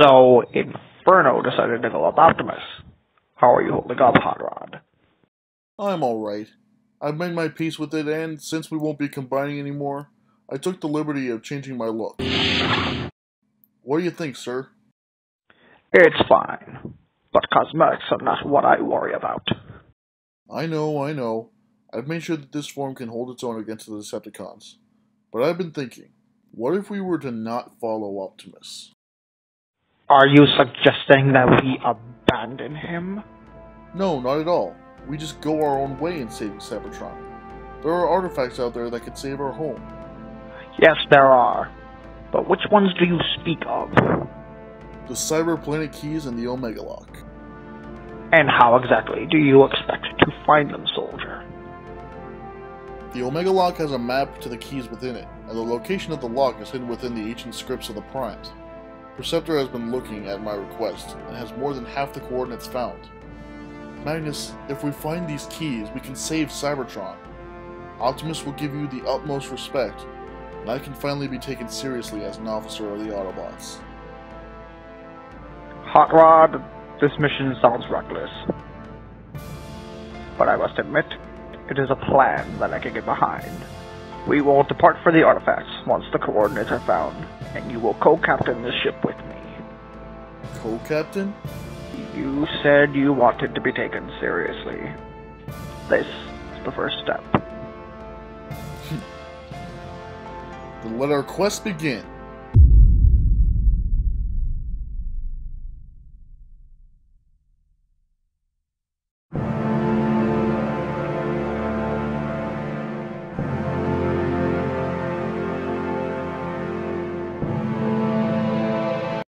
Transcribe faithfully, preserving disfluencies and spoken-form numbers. So, Inferno decided to go up Optimus. How are you holding up, Hot Rod? I'm alright. I've made my peace with it, and since we won't be combining anymore, I took the liberty of changing my look. What do you think, sir? It's fine. But cosmetics are not what I worry about. I know, I know. I've made sure that this form can hold its own against the Decepticons. But I've been thinking, what if we were to not follow Optimus? Are you suggesting that we abandon him? No, not at all. We just go our own way in saving Cybertron. There are artifacts out there that could save our home. Yes, there are. But which ones do you speak of? The Cyber Planet keys and the Omega lock. And how exactly do you expect to find them, soldier? The Omega lock has a map to the keys within it, and the location of the lock is hidden within the ancient scripts of the Primes. Perceptor has been looking at my request, and has more than half the coordinates found. Magnus, if we find these keys, we can save Cybertron. Optimus will give you the utmost respect, and I can finally be taken seriously as an officer of the Autobots. Hot Rod, this mission sounds reckless. But I must admit, it is a plan that I can get behind. We will depart for the artifacts once the coordinates are found, and you will co-captain this ship with me. Co-captain? You said you wanted to be taken seriously. This is the first step. Then let our quest begin.